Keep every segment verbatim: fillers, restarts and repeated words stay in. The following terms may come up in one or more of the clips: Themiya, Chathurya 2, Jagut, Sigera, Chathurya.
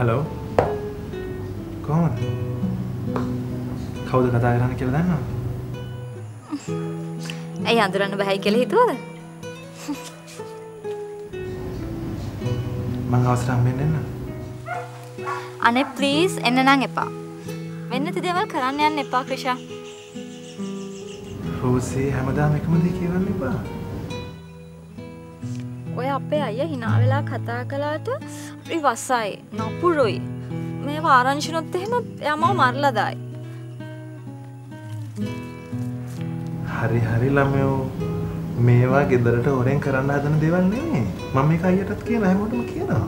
Hello कौन खाओ कथा कराने के बताए ना ऐ आंदोलन भाई के लिए तो मंगावसरा में नहीं ना अने प्लीज इन्हें ना नेपा मैंने तो देवल कराने यार नेपा कृषा रोज़ी हमारे में कम देखिए वाली बा ඔය අපේ අයියා hina වෙලා කතා කළාට අපි වසයි නපුරුයි මේව ආරංචිනොත් එහෙම යමව මරලා දායි හරි හරි ළමයෝ මේවා ගෙදරට හොරෙන් කරන්න හදන දේවල් නෙමෙයි මම මේක අයියටත් කියන හැමෝටම කියනවා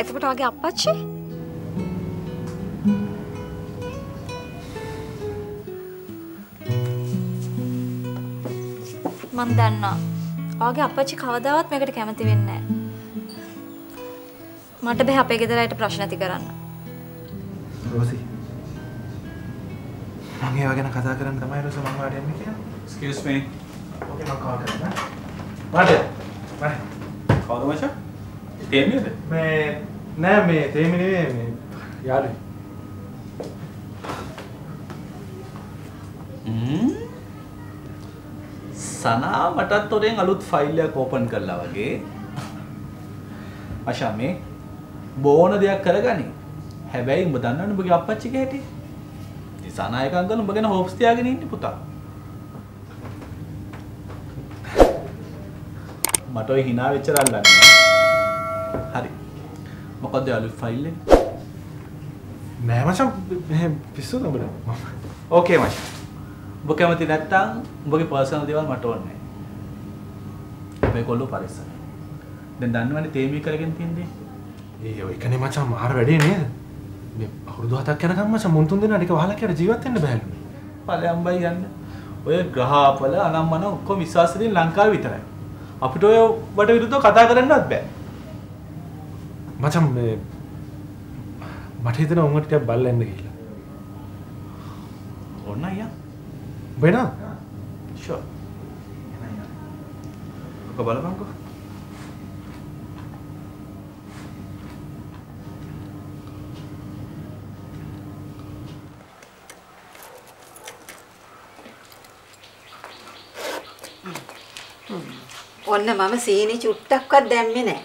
එතකොට වගේ අප්පච්චි මන් දන්නවා आगे अपच्ची खावा दावत में कट कहमती बिन्ना है। माटे बे आपे के दराये ट प्रश्न तिकराना। रोसी, माँगे आगे ना खाता करन तमाहे रोसे माँग वाड़े में क्या? Excuse me. ओके माँ कॉल करना। माटे, माटे। कॉल तो मचा? तेमी है? मैं, नहीं मैं तेमी नहीं मैं यार है। हम्म Sana matat toreng alut file ek open karala wage asha me bona deyak karagani habai umba danna umage appachchi gehati thi sana ek uncle umba gena hopes tiyagena inne puta mata oy hina wechchara allanne hari mokadda alut file ek nae macha pissu nobada okay macha ඔබ කැමති නැත්නම් ඔබගේ personal දේවල් මට ඕනේ නැහැ. ඔබේ කොල්ලෝ පරිස්සමයි. දැන් දන්නවනේ තේමී කරගෙන තින්නේ. ඒ ඔය එකනේ මචං මාර වැඩේ නේද? මේ අවුරුදු හතක් යනකම් මචං මුන් තුන් දෙනා ටික වහලා කියලා ජීවත් වෙන්න බෑලු. ඵලයන් බයි යන්න. ඔය ග්‍රහාපල අනම්මන ඔක්කොම විශ්වාසයෙන් ලංකාවේ විතරයි. අපිට ඔය වට විරුද්ධව කතා කරන්නවත් බෑ. මචං මේ මට හිතෙනවා උන්ට ටිකක් බලන්න කියලා. ඕන අයියා बेना, sure, कबाल बांको, ओन्ना मामा सीनी चुट्टा कर देंगे ना,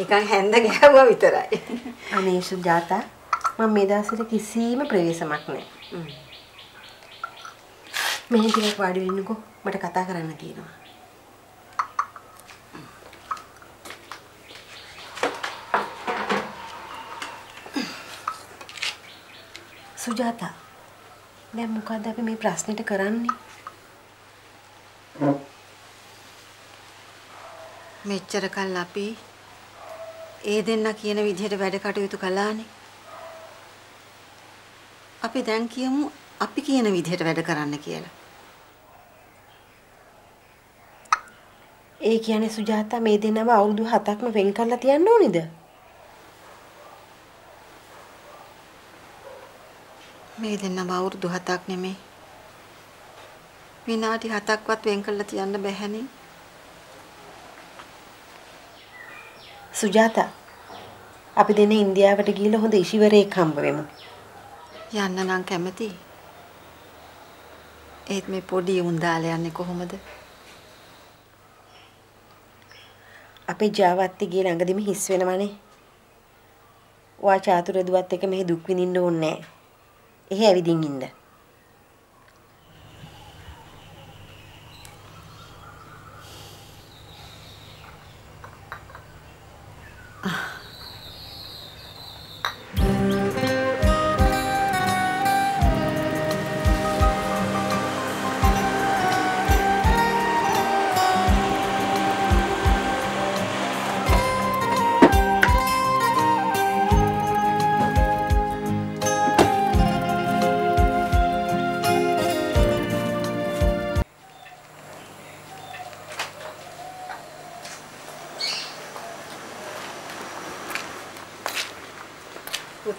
निकाल हैंडल क्या हुआ इतना है, अनेशु जाता, मम्मी दासरे किसी में प्रवेश मटने मैं तेरे पार्टी लेने को मटे कथा कराना थी ना सुजाता मैं मुकादा पे मैं प्रार्थना टे करानी मैं इच्छा रखा लापी ये दिन ना किया ना विधेय टे बैठे काटे हुए तो कला नहीं आपे दांग किया मु आपी किया ना विधेय टे बैठे कराने किया ला एक याने सुजाता में देना बा और दो हाथाक में वेंकर लतियाँ नो नहीं द में देना बा और दो हाथाक ने में मीना आटी हाथाक वात वेंकर लतियाँ न बहनी सुजाता आप देने इंडिया वटे गीला हों देशी वरे एक काम बवे मु याना नांग कहमती एक में पोड़ी उन्दा आले आने को हो मदे අපේ ජාවාත්ති ගියේ ළඟදිම හිස් වෙනවනේ. ඔයා චාතුර්ය දුවත් එක මෙහි දුක් විඳින්න ඕනේ නැහැ. එහෙ ඇවිදින් ඉන්න.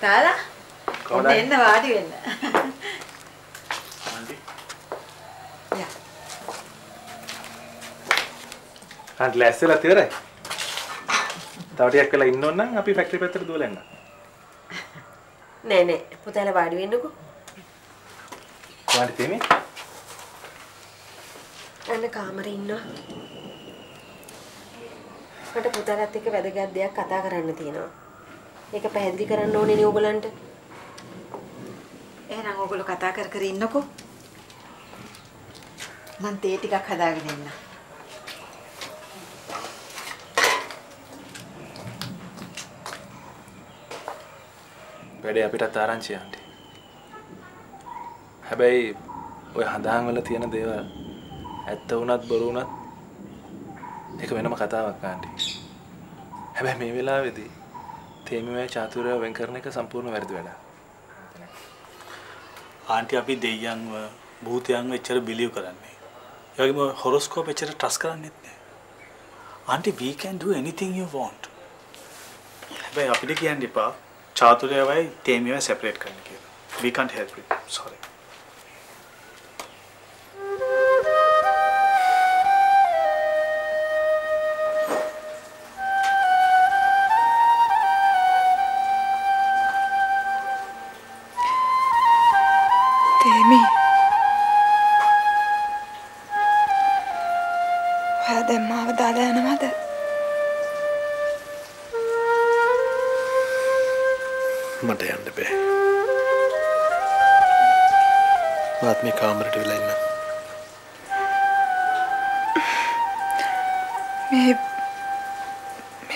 Kala, ini enna wadi wenna. Aunty. Ya. Aunty, lessela tiyarai. තවට ටිකක් වෙලා ඉන්න ඕන නම් අපි ෆැක්ටරි පැත්තට දුවලා යන්න. නෑ නෑ පුතාලා වාඩි වෙන්නකෝ. වාඩි තෙමේ. අන්න කාමරේ ඉන්නවා. මට පුතාලත් එක්ක වැදගත් දෙයක් කතා කරන්න තියෙනවා. ඒක පැහැදිලි කරන්න ඕනේ නේ ඔයගලන්ට. එහෙනම් ඔයගොල්ලෝ කතා කර කර ඉන්නකෝ. මං තේ ටිකක් හදාගෙන ඉන්න. වැඩේ අපිටත් ආරංචිය ආන්ටි. හැබැයි ඔය හඳාන් වල තියෙන දේවල් ඇත්ත වුණත් බොරු වුණත් ඒක වෙනම කතාවක් ආන්ටි. හැබැයි මේ වෙලාවේදී තේමිය චාතුර්ය වෙන් කරන එක සම්පූර්ණ වැරදි වැඩක්. ආන්ටි අපි දෙයියන්ව භූතයන්ව එච්චර බිලීව් කරන්නේ. ඒ වගේම හොරොස්කෝප් එච්චර ට්‍රස්ට් කරන්නේත් නෑ. Aunty we can do anything you want. හැබැයි අපිට කියන්න එපා. Chathurya vai Themiya separate karne ke. We can't help it. Sorry. Themi. Why the mother dada na mother? මට යන්න බෑ. මාත් මේ කාමරේට වෙලා ඉන්න. මේ මේ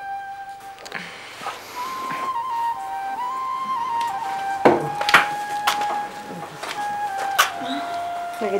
Lagi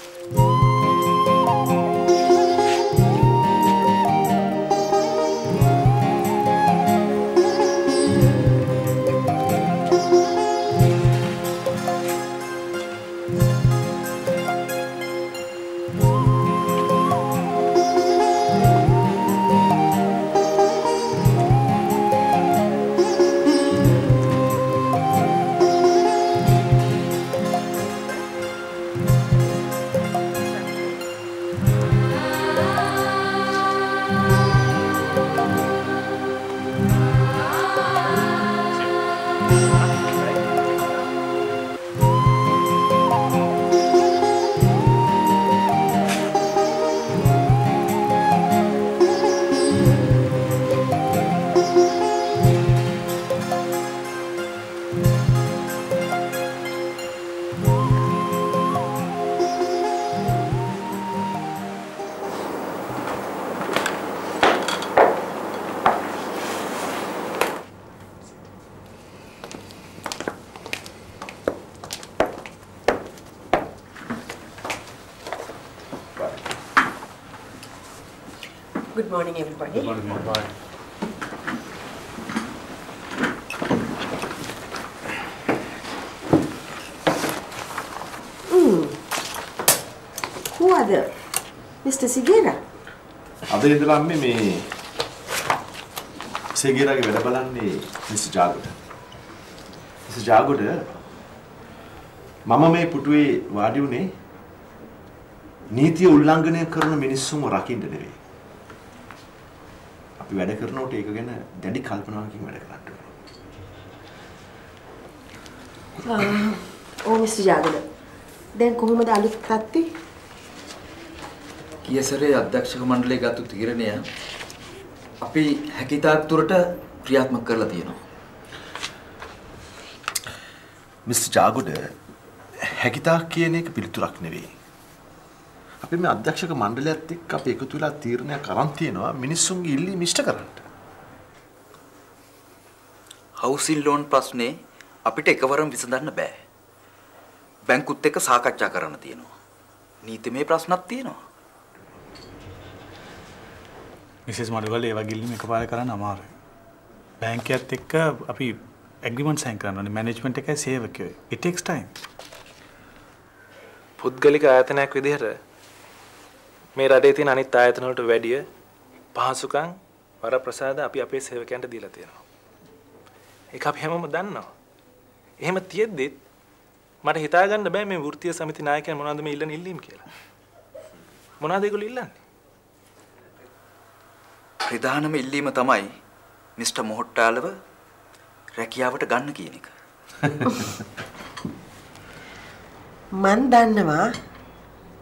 Good morning, everybody. Good morning. Good morning. Mm. Who are the Mister Sigera? Ada itu lama me Sigera ke belabalan ni Mister Jagut. Mister Jagut, mama me putui wadiu ni niti ulangan yang kerana minisum rakin dene. We are going to take a look at the ඕ mister Jagala. දැන් කොහොමද අලුත් තත්ති? කියසරේ අධ්‍යක්ෂක මණ්ඩලයේ ගත්තු තීරණය අපි හැකිතාක් දුරට ක්‍රියාත්මක කරලා තියෙනවා. මිස්ටර් ජාගොඩ හැකිතාක් කියන එක පිළිතුරක් නෙවෙයි. අපි මේ අධ්‍යක්ෂක මණ්ඩලයත් එක්ක අපි එකතු වෙලා තීරණයක් අරන් තියෙනවා මිනිස්සුන්ගේ ඉල්ලීම් ඉෂ්ට කරන්න. හවුසින් ලෝන් ප්‍රශ්නේ අපිට එකවරම විසඳන්න බෑ. බැංකුත් එක්ක සාකච්ඡා කරන්න තියෙනවා. නීතිමය ප්‍රශ්නක් තියෙනවා. මිසෙස් මඩුවල් ඒ වගේ ඉල්ලීම් එකපාරට කරන්න අමාරුයි. බැංකයත් එක්ක අපි ඇග්‍රීමන්ට් සයින් කරන්න ඕනේ. මැනේජ්මන්ට් එකයි සේවකයෝයි. It takes time. පුද්ගලික ආයතනයක් විදිහට මේ රටේ තියෙන අනිත් ආයතන වලට වැඩිය පහසුකම් වරප්‍රසාද අපි අපේ සේවකයන්ට දීලා තියෙනවා. ඒක අපි හැමෝම දන්නවා. එහෙම තියෙද්දිත් මට හිතා ගන්න බෑ මේ වෘත්තීය සමිති නායකයන් මොනවද මේ ඉල්ලන ඉල්ලීම් කියලා. මොනවද ඒගොල්ලෝ ඉල්ලන්නේ? ප්‍රධානම ඉල්ලීම තමයි මිස්ටර් මොහොට්ටාලව රැකියාවට ගන්න කියන එක. මන් දන්නවා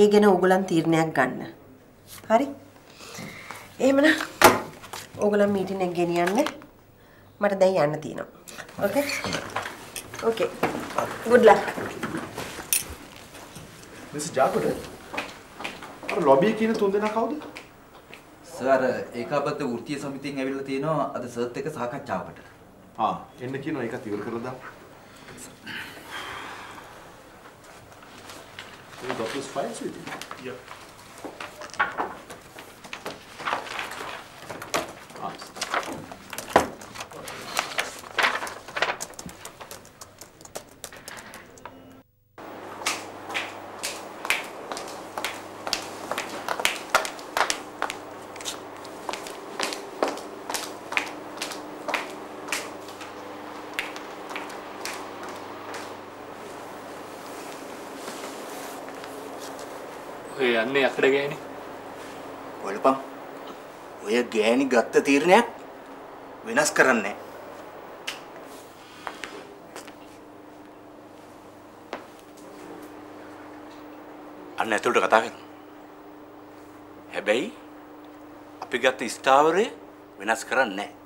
ඒ ගැන ඕගොල්ලන් තීරණයක් ගන්න. හරි? එහෙමනම් ඕගොල්ලන් මීටින් එක ගෙනියන්නේ. මට දැන් යන්න තියෙනවා. Okay? Okay. Good luck. Mister Jagoda. අර ලොබි කියන තුන්දෙනා කවුද? සර් ඒකාබද්ධ වෘත්තීය සමිතියෙන් ඇවිල්ලා තියෙනවා අද සර්ත් එක සාකච්ඡාවකට. ආ එන්න කියනවා ඒකත් ඉවර කරලා දාන්න. You got those files with you? Yeah. යන්නේ අකඩ ගෑනේ. බලපන්. ඔය ගෑණි ගත්ත තීරණයක් වෙනස් කරන්නේ නැහැ. අන්න ඇතුළට කතා කරමු. හැබැයි අපි ගත්ත ස්ථාවරය වෙනස් කරන්නේ නැහැ.